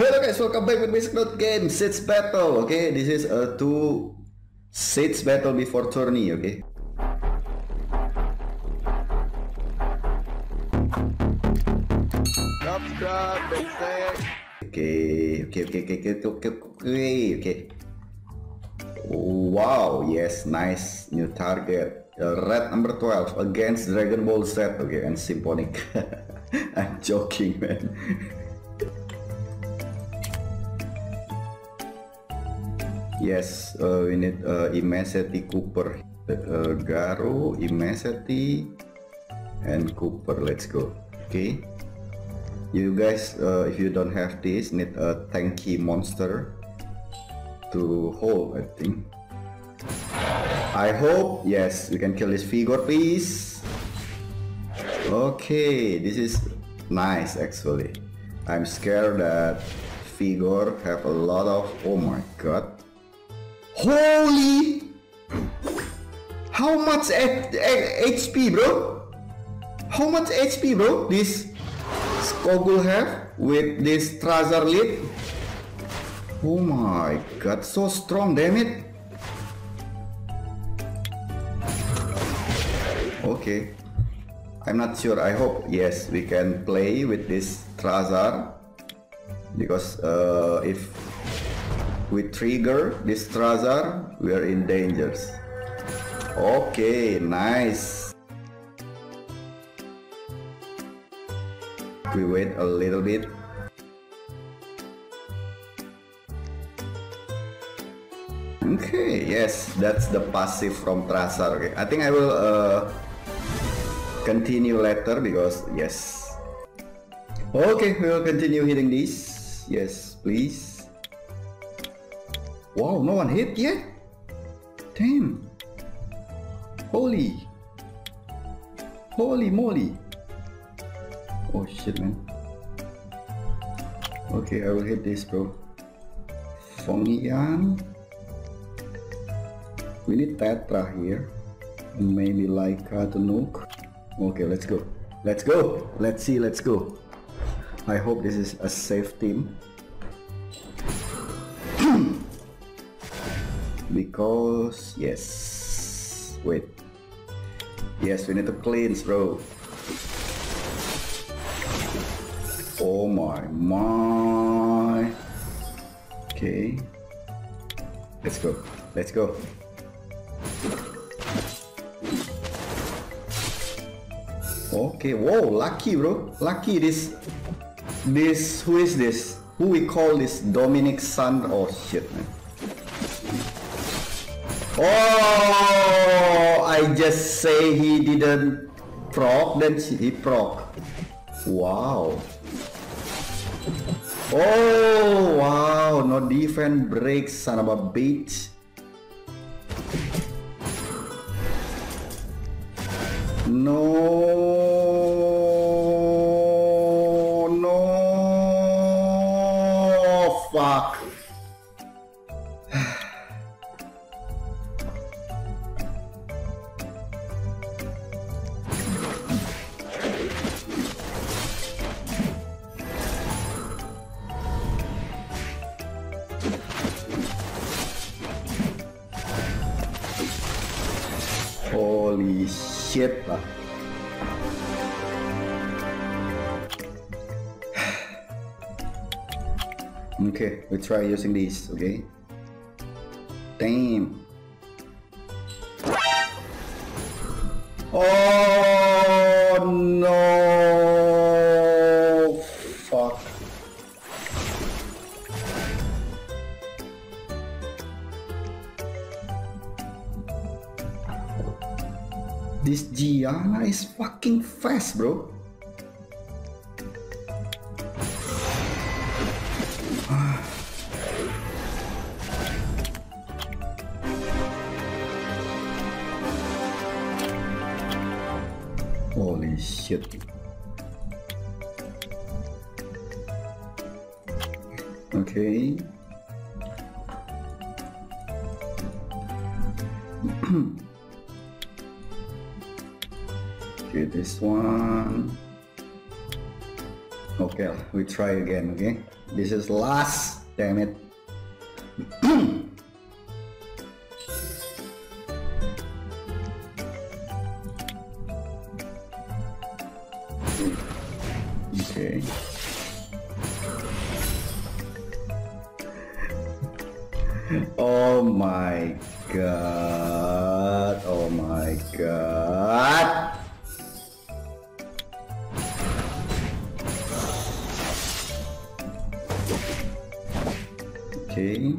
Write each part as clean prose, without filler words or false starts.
Hello guys, welcome back with Isengdude Game, Siege Battle. Okay, this is a 2 Siege Battle before Journey, okay? Okay. Wow, yes, nice new target. Red number 12 against Dragon Ball Z, okay, and Symphonic. I'm joking, man. Yes, we need Immensity Cooper, Garo, Immensity, and Cooper. Let's go. Okay, you guys, if you don't have this, need a tanky monster to hold. I think. I hope yes, we can kill this Figor, please. Okay, this is nice actually. I'm scared that Figor have a lot of. Oh my god. Holy! How much HP, bro? How much HP, bro? This Skogul have with this Trazar lead. Oh my god, so strong, damn it! Okay, I'm not sure. I hope yes, we can play with this Trazar because if we trigger this Trazar, we are in danger. Okay, nice. We wait a little bit. Okay, yes, that's the passive from Trazar. Okay, I think I will continue later because yes. Okay, we will continue hitting this. Yes, please. Wow, no one hit yet? Damn. Holy. Holy moly. Oh shit, man. Okay, I will hit this, bro. Song Yan. We need Tetra here. And maybe like Katanuk. Okay, let's go. Let's go. Let's see, let's go. I hope this is a safe team. Because yes, wait, yes, we need to cleanse, bro. Oh my. Okay, let's go, let's go. Okay, whoa, lucky, bro, lucky. This who is this, who we call this Dominic's son? Oh shit, man. Oh, I just say he didn't proc, then he proc. Wow. Oh, wow. No defense breaks, son of a bitch. No. Fuck. Holy shit. Okay, we try using these, okay? Damn. Oh no. Fuck. This Giana is fucking fast, bro. Holy shit. Okay. Okay, this one. Okay, we try again, okay? This is last, damn it. Okay. Oh my god. Oh my god. Okay.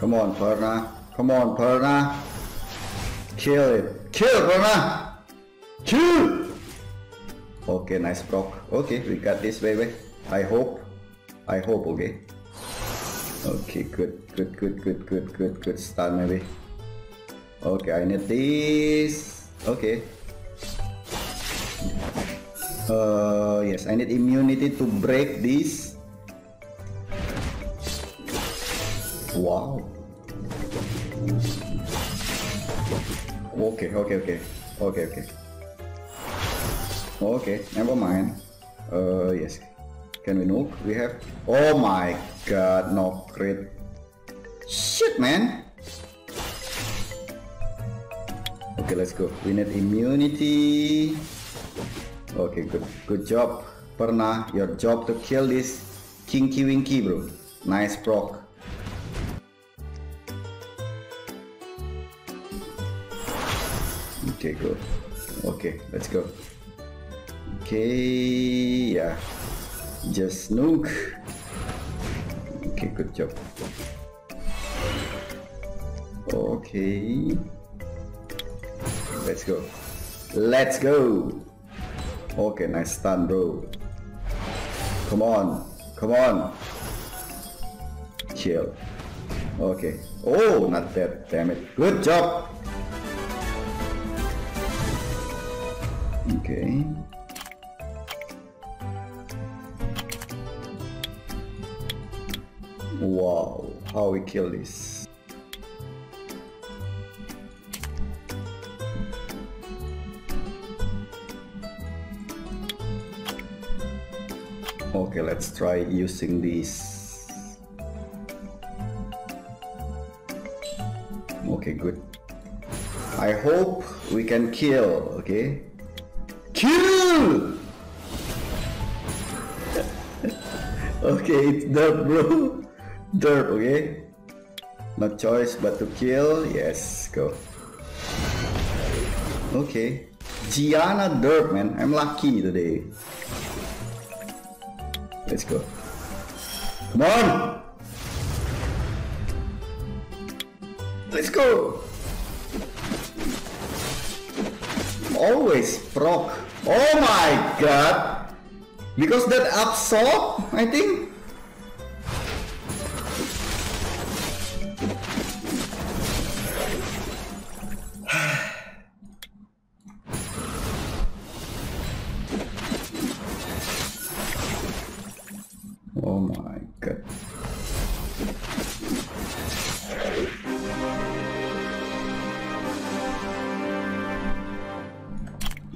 Come on, Perna. Come on, Perna. Kill it. Kill, Perna. Kill. Okay, nice block. Okay, we got this, baby. I hope. I hope, okay. Okay, good, good, good, good, good, good, good start, maybe. Okay, I need this. Okay. Yes, I need immunity to break this. Wow. Okay, okay, okay. Okay, okay. Okay, never mind. Yes. Can we nuke? We have... Oh my god, no crit. Shit, man! Okay, let's go. We need immunity. Okay, good. Good job, Perna. Your job to kill this Kinky Winky, bro. Nice proc. Okay, good. Okay, let's go. Okay, yeah. Just nuke. Okay, good job. Okay. Let's go. Let's go. Okay, nice stun, bro. Come on. Come on. Chill. Okay. Oh, not dead. Damn it. Good job. Okay. Wow, how we kill this? Okay, let's try using this. Okay, good. I hope we can kill, okay? Kill! Okay, it's dirt, bro. Derp, okay? No choice but to kill. Yes, go. Okay. Giana derp, man. I'm lucky today. Let's go. Come on! Let's go! Always proc. Oh my god! Because that absorb, I think?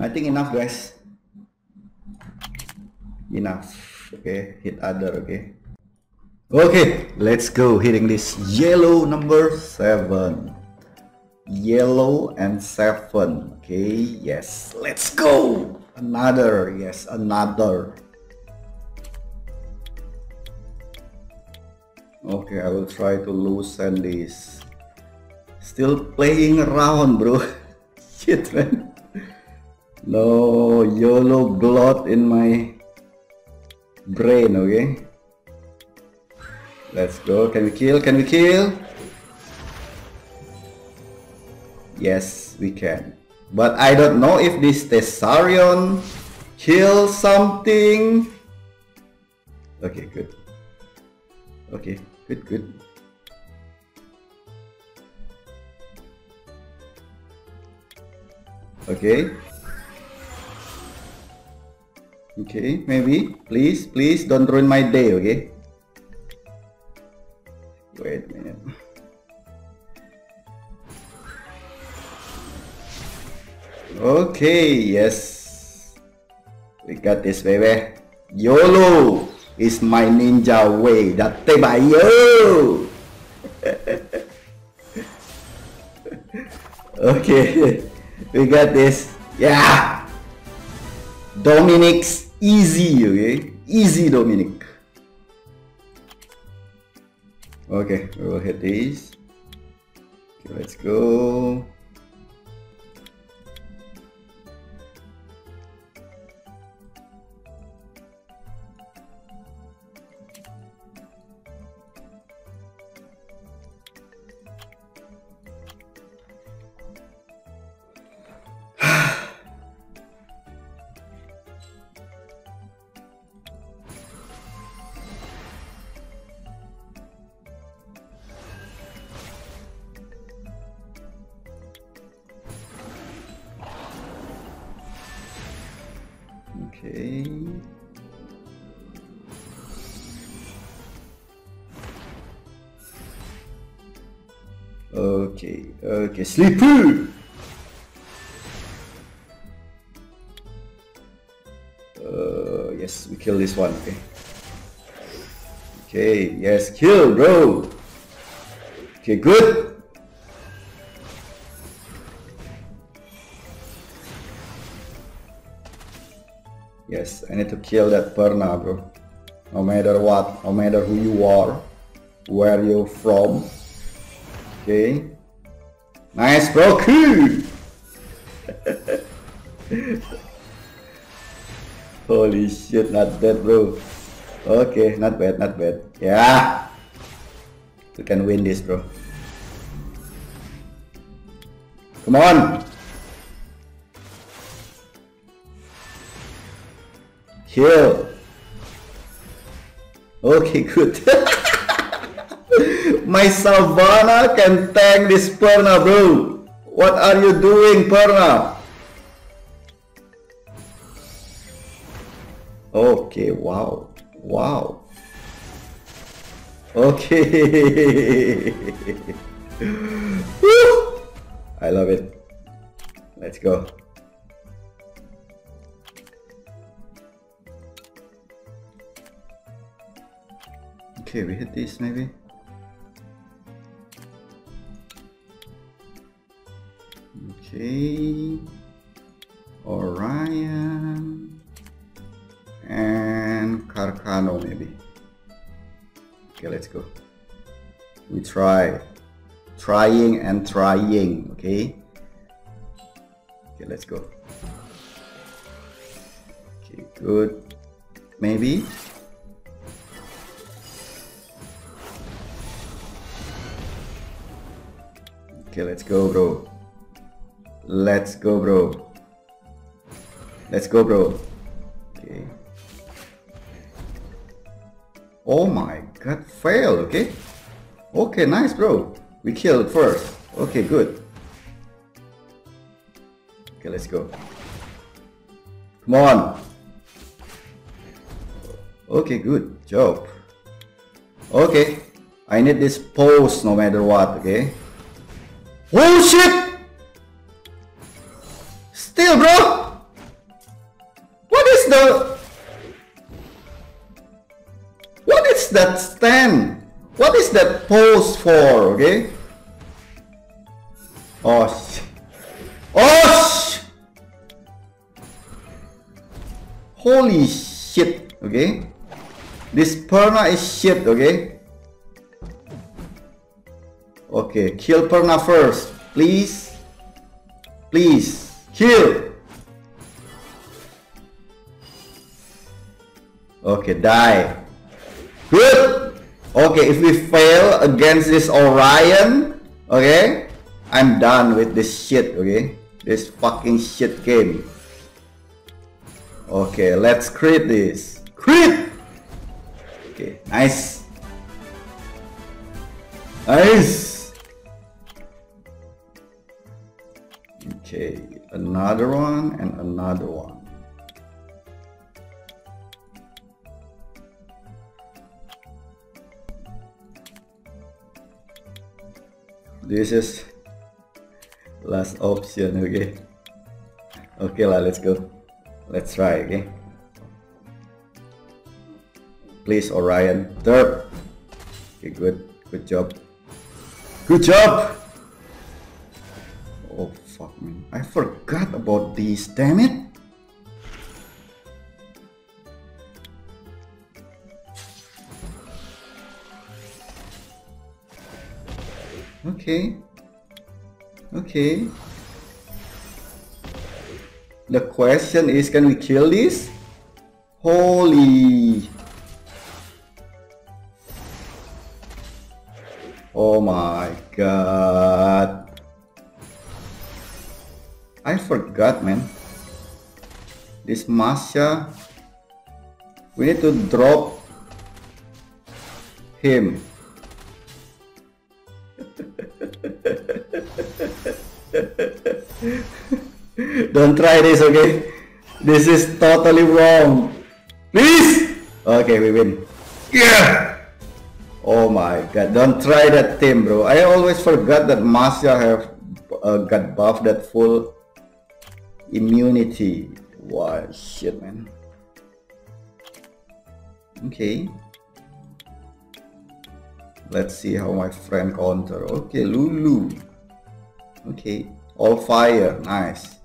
I think enough, guys. Enough. Okay, hit other, okay. Okay, let's go hitting this yellow number 7. Yellow and 7. Okay, yes. Let's go! Another, yes, another. Okay, I will try to loosen this. Still playing around, bro. Shit, man. No YOLO blood in my brain, okay? Let's go. Can we kill? Can we kill? Yes, we can. But I don't know if this Tesarion kills something. Okay, good. Okay, good, good. Okay. Okay, maybe. Please, please don't ruin my day, okay? Wait a minute. Okay, yes. We got this, baby. YOLO is my ninja way. Date bayo. Okay, we got this. Yeah, Dominic's easy. Okay, easy Dominic. Okay, we will hit these. Okay, let's go. Okay. Okay. Okay. Sleepy. Yes, we kill this one. Okay. Okay. Yes, kill, bro. Okay. Good. Yes, I need to kill that Perna, bro. No matter what, no matter who you are, where you're from. Okay. Nice, bro. Cool. Holy shit, not bad, bro. Okay, not bad, not bad. Yeah. We can win this, bro. Come on. Kill. Okay, good. My Savannah can tank this Perna, bro. What are you doing, Perna? Okay, wow. Wow. Okay. I love it. Let's go. Okay, we hit this maybe. Okay, Orion and Carcano maybe. Okay, let's go. We try, trying and trying. Okay. Okay, let's go. Okay, good. Maybe. Okay, let's go, bro. Let's go, bro. Let's go, bro. Okay. Oh my god, fail, okay? Okay, nice, bro. We killed first. Okay, good. Okay, let's go. Come on. Okay, good job. Okay. I need this pose no matter what, okay? Oh shit! Still, bro! What is the... What is that stand? What is that pose for, okay? Oh shit. Oh shit! Holy shit, okay? This Perna is shit, okay? Okay, kill Perna first, please. Please, kill. Okay, die. Good. Okay, if we fail against this Orion, okay, I'm done with this shit, okay? This fucking shit game. Okay, let's crit this. Crit! Okay, nice. Nice. Okay, another one and another one. This is last option, okay? Okay, let's go. Let's try, okay? Please, Orion. Third. Okay, good. Good job. Good job! Oh, fuck, man. I forgot about these. Damn it! Okay. Okay. The question is, can we kill this? Holy! Oh my god! I forgot, man. This Masha. We need to drop him. Don't try this, okay? This is totally wrong. Please! Okay, we win. Yeah! Oh my god, don't try that team, bro. I always forgot that Masha have got buffed that full immunity. Wow, shit, man. Okay. Let's see how my friend counter. Okay, Lulu. Okay, all fire, nice.